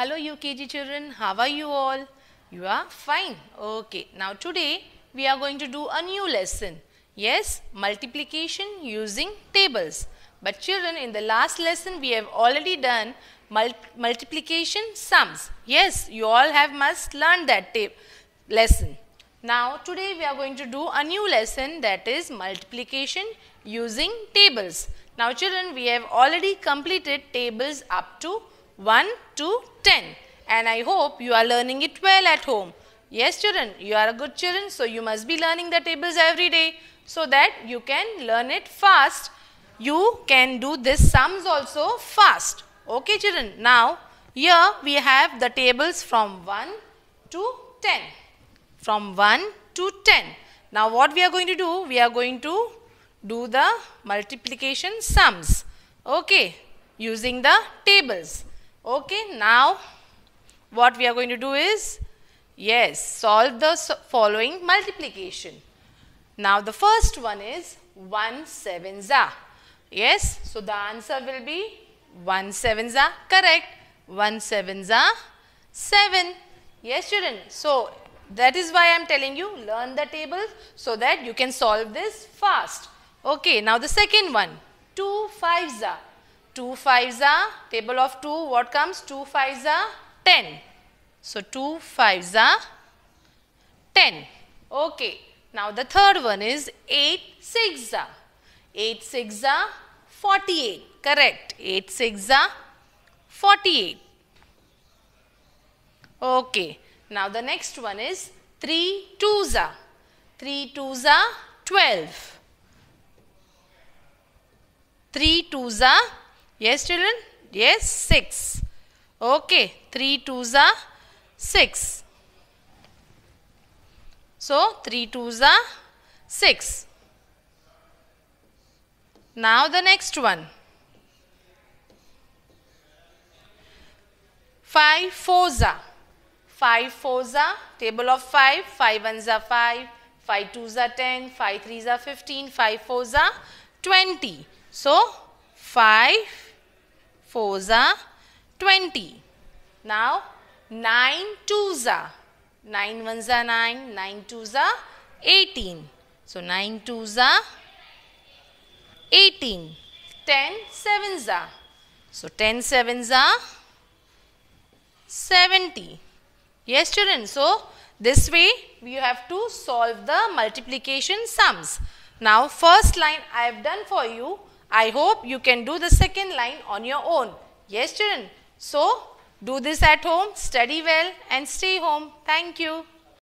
Hello UKG children, how are you all? You are fine. Okay, now today we are going to do a new lesson. Yes, multiplication using tables. But children, in the last lesson we have already done multiplication sums. Yes, you all have must learned that lesson. Now today we are going to do a new lesson, that is multiplication using tables. Now children, we have already completed tables up to 1 to 10, and I hope you are learning it well at home. Yes children, you are a good children, so you must be learning the tables every day so that you can learn it fast. You can do this sums also fast. Okay children, now here we have the tables from 1 to 10. From 1 to 10. Now what we are going to do? We are going to do the multiplication sums. Okay, using the tables. Okay, now what we are going to do is, yes, solve the following multiplication. Now the first one is 1 sevens are. Yes, so the answer will be 1 sevens are correct. 1 sevens are 7. Yes children, so that is why I am telling you, learn the tables so that you can solve this fast. Okay, now the second one, 2 fives are. 2 fives are, table of 2, what comes? 2 fives are 10. So 2 fives are 10. Okay, now the third one is 8 sixes are. 8 sixes are 48, correct. 8 sixes are 48. Okay. Now the next one is 3 twos are. 3 twos are 12. 3 twos are, yes children, yes, 6. Okay, 3 twos are 6. So 3 twos are 6. Now the next one. 5 fours are. 5 fours are, table of 5, 5 ones are 5, 5 twos are 10, 5 threes are 15, 5 fours are 20. So 5 fours are 20. Now 9 twos are, 9 ones are 9, 9 twos are 18. So 9 twos are 18. 10 sevens are, so 10 sevens are 70. Yes children, so this way we have to solve the multiplication sums. Now first line I have done for you. I hope you can do the second line on your own. Yes children, so do this at home, study well and stay home. Thank you.